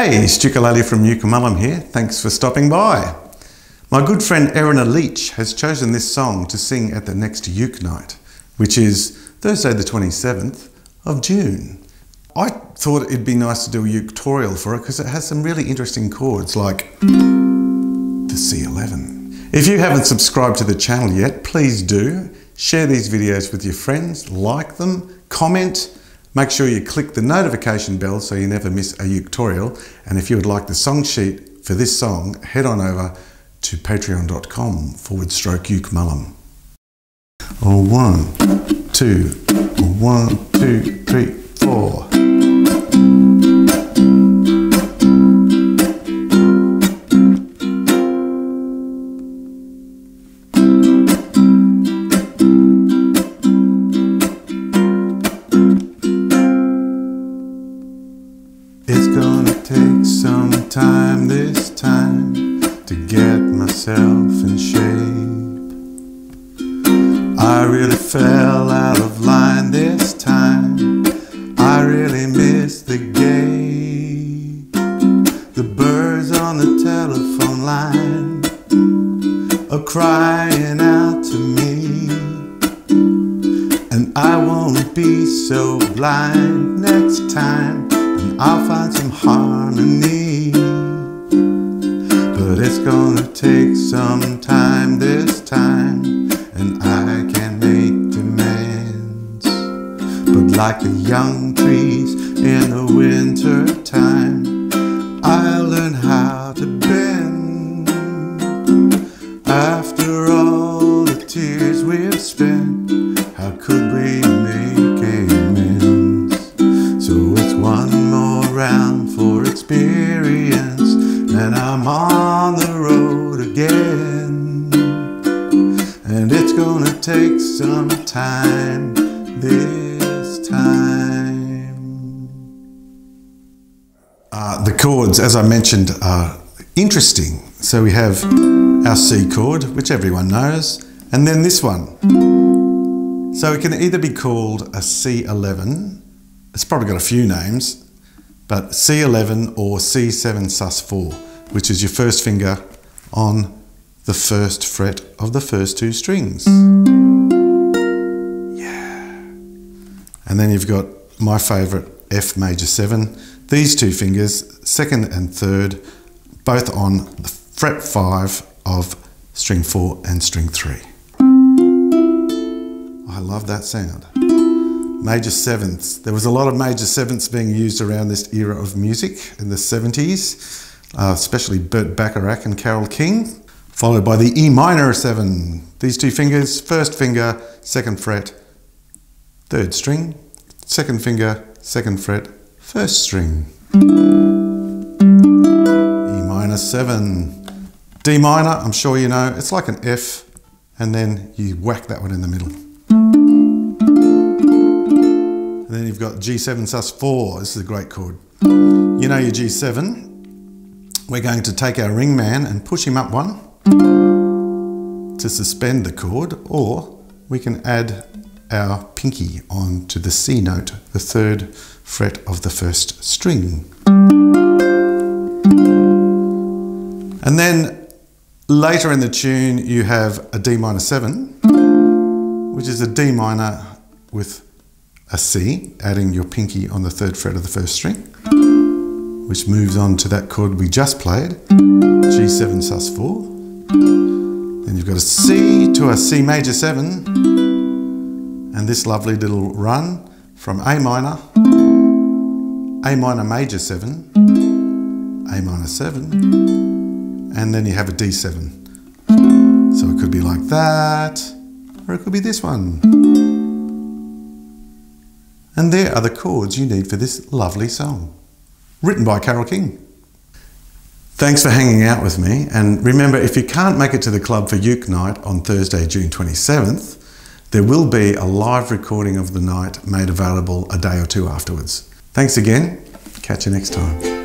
Hey, Stukulele from Uke Mullum here, thanks for stopping by. My good friend Erina Leach has chosen this song to sing at the next Uke night, which is Thursday the 27th of June. I thought it'd be nice to do a Uktorial for it because it has some really interesting chords like the C11. If you haven't subscribed to the channel yet, please do. Share these videos with your friends, like them, comment. Make sure you click the notification bell so you never miss a Uktorial. And if you would like the song sheet for this song, head on over to patreon.com/Uke Mullum. Oh, 1, 2, 1, 2, 3, 4. It's gonna take some time this time to get myself in shape. I really fell out of line this time. I really missed the gate. The birds on the telephone line are crying out to me, and I won't be so blind next time. I'll find some harmony, but it's gonna take some time this time, and I can make demands. But like the young trees in the winter time, I'll learn how to bend. After all the tears we've spent, how could we make amends? So it's one more round for experience, and I'm on the road again, and it's gonna take some time this time. The chords, as I mentioned, are interesting. So we have our C chord, which everyone knows, and then this one. So it can either be called a C11, it's probably got a few names, but C11 or C7 sus4, which is your first finger on the first fret of the first two strings. Yeah. And then you've got my favourite, F major 7. These two fingers, second and third, both on fret 5 of string 4 and string 3. I love that sound. Major sevenths. There was a lot of major sevenths being used around this era of music in the 70s, especially Burt Bacharach and Carole King, followed by the E minor 7. These two fingers, first finger, second fret, third string, second finger, second fret, first string. E minor 7. D minor, I'm sure you know, it's like an F, and then you whack that one in the middle. And then you've got G7 sus4, this is a great chord. You know your G7, we're going to take our ring man and push him up one to suspend the chord, or we can add our pinky onto the C note, the third fret of the first string. And then later in the tune you have a D minor 7, which is a D minor with a C, adding your pinky on the third fret of the first string, which moves on to that chord we just played, G7 sus4. Then you've got a C to a C major 7, and this lovely little run from A minor major 7, A minor 7, and then you have a D7. So it could be like that, or it could be this one. And there are the chords you need for this lovely song, written by Carole King. Thanks for hanging out with me, and remember, if you can't make it to the club for Uke Night on Thursday, June 27th, there will be a live recording of the night made available a day or two afterwards. Thanks again, catch you next time.